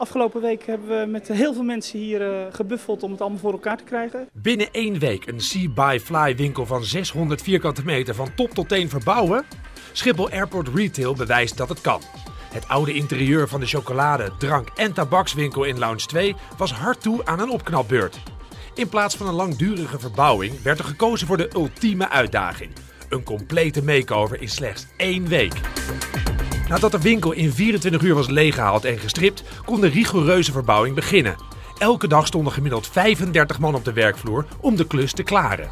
Afgelopen week hebben we met heel veel mensen hier gebuffeld om het allemaal voor elkaar te krijgen. Binnen 1 week een See Buy Fly winkel van 600 vierkante meter van top tot teen verbouwen? Schiphol Airport Retail bewijst dat het kan. Het oude interieur van de chocolade, drank en tabakswinkel in Lounge 2 was hard toe aan een opknapbeurt. In plaats van een langdurige verbouwing werd er gekozen voor de ultieme uitdaging. Een complete makeover in slechts 1 week. Nadat de winkel in 24 uur was leeggehaald en gestript, kon de rigoureuze verbouwing beginnen. Elke dag stonden gemiddeld 35 man op de werkvloer om de klus te klaren.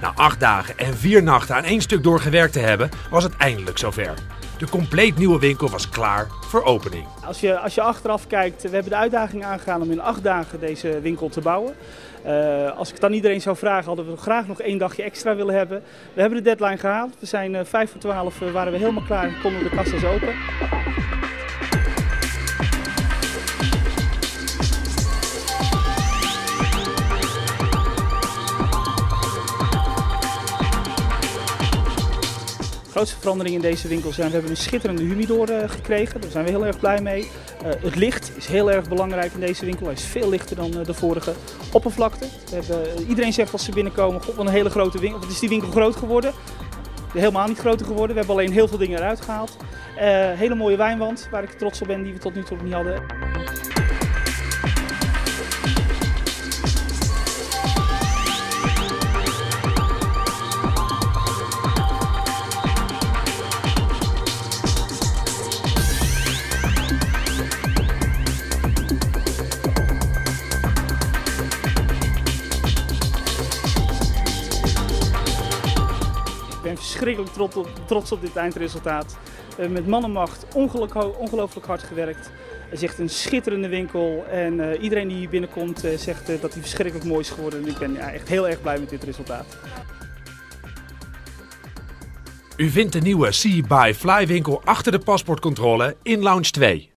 Na 8 dagen en 4 nachten aan één stuk doorgewerkt te hebben, was het eindelijk zover. De compleet nieuwe winkel was klaar voor opening. Als je achteraf kijkt, we hebben de uitdaging aangegaan om in 8 dagen deze winkel te bouwen. Als ik het aan iedereen zou vragen, hadden we graag nog 1 dagje extra willen hebben. We hebben de deadline gehaald. We zijn 11:55, waren we helemaal klaar en konden de kassa's open. De grootste verandering in deze winkel zijn, we hebben een schitterende humidor gekregen, daar zijn we heel erg blij mee. Het licht is heel erg belangrijk in deze winkel, hij is veel lichter dan de vorige. Oppervlakte, iedereen zegt als ze binnenkomen, god wat een hele grote winkel, wat is die winkel groot geworden? Helemaal niet groter geworden, we hebben alleen heel veel dingen eruit gehaald. Hele mooie wijnwand waar ik trots op ben, die we tot nu toe niet hadden. Ik ben verschrikkelijk trots op dit eindresultaat. We hebben met mannenmacht ongelooflijk hard gewerkt. Het is echt een schitterende winkel en iedereen die hier binnenkomt zegt dat hij verschrikkelijk mooi is geworden. En ik ben echt heel erg blij met dit resultaat. U vindt de nieuwe See Buy Fly winkel achter de paspoortcontrole in Lounge 2.